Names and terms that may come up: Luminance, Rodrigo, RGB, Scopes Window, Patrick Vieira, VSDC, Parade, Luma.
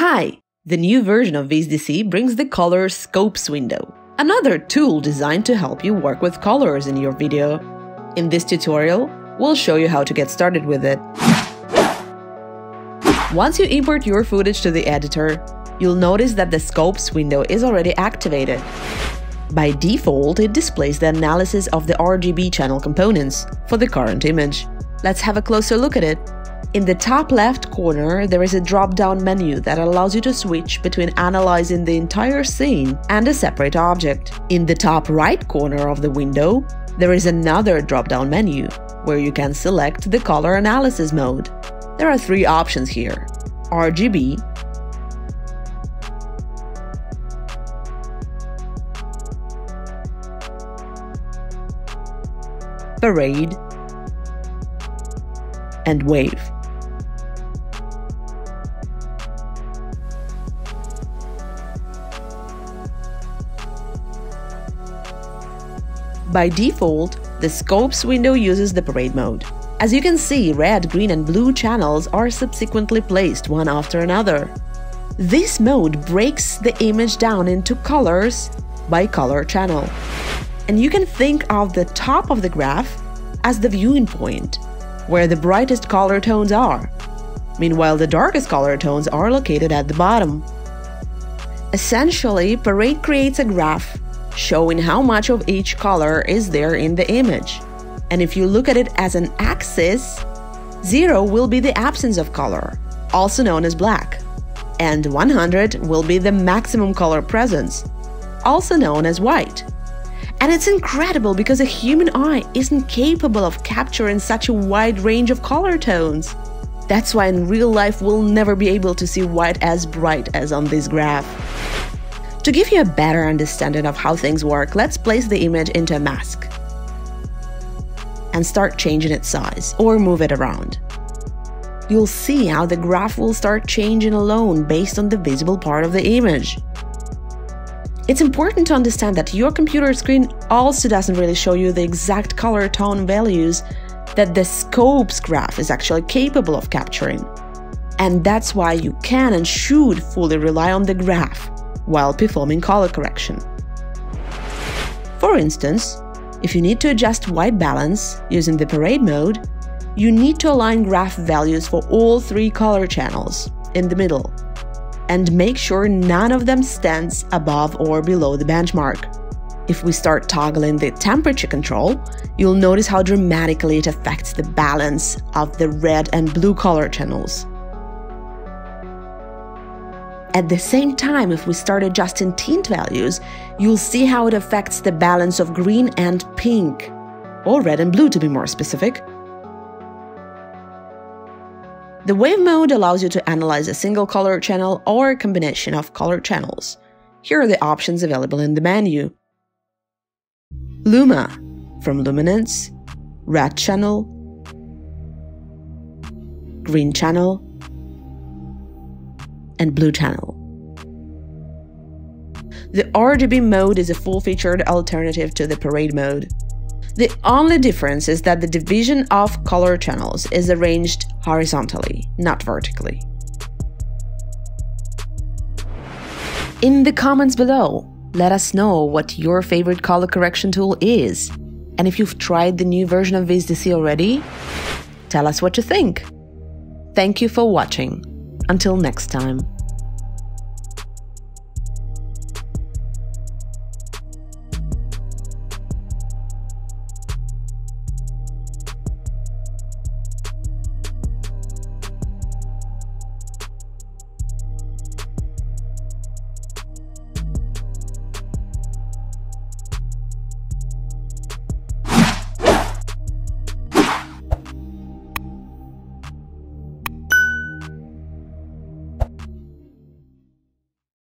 Hi! The new version of VSDC brings the color Scopes window, another tool designed to help you work with colors in your video. In this tutorial, we'll show you how to get started with it. Once you import your footage to the editor, you'll notice that the Scopes window is already activated. By default, it displays the analysis of the RGB channel components for the current image. Let's have a closer look at it. In the top left corner, there is a drop-down menu that allows you to switch between analyzing the entire scene and a separate object. In the top right corner of the window, there is another drop-down menu, where you can select the color analysis mode. There are three options here: RGB, Parade, and Wave. By default, the Scopes window uses the Parade mode. As you can see, red, green, and blue channels are subsequently placed one after another. This mode breaks the image down into colors by color channel. And you can think of the top of the graph as the viewing point, where the brightest color tones are. Meanwhile, the darkest color tones are located at the bottom. Essentially, Parade creates a graph showing how much of each color is there in the image. And if you look at it as an axis, 0 will be the absence of color, also known as black, and 100 will be the maximum color presence, also known as white. And it's incredible because a human eye isn't capable of capturing such a wide range of color tones. That's why in real life we'll never be able to see white as bright as on this graph. To give you a better understanding of how things work, let's place the image into a mask and start changing its size or move it around. You'll see how the graph will start changing alone based on the visible part of the image. It's important to understand that your computer screen also doesn't really show you the exact color tone values that the Scopes graph is actually capable of capturing. And that's why you can and should fully rely on the graph while performing color correction. For instance, if you need to adjust white balance using the Parade mode, you need to align graph values for all three color channels in the middle, and make sure none of them stands above or below the benchmark. If we start toggling the temperature control, you'll notice how dramatically it affects the balance of the red and blue color channels. At the same time, if we start adjusting tint values, you'll see how it affects the balance of green and pink, or red and blue to be more specific. The Wave mode allows you to analyze a single color channel or a combination of color channels. Here are the options available in the menu: Luma from Luminance, Red channel, Green channel, and Blue channel. The RGB mode is a full-featured alternative to the Parade mode. The only difference is that the division of color channels is arranged horizontally, not vertically. In the comments below, let us know what your favorite color correction tool is, and if you've tried the new version of VSDC already, tell us what you think. Thank you for watching. Until next time.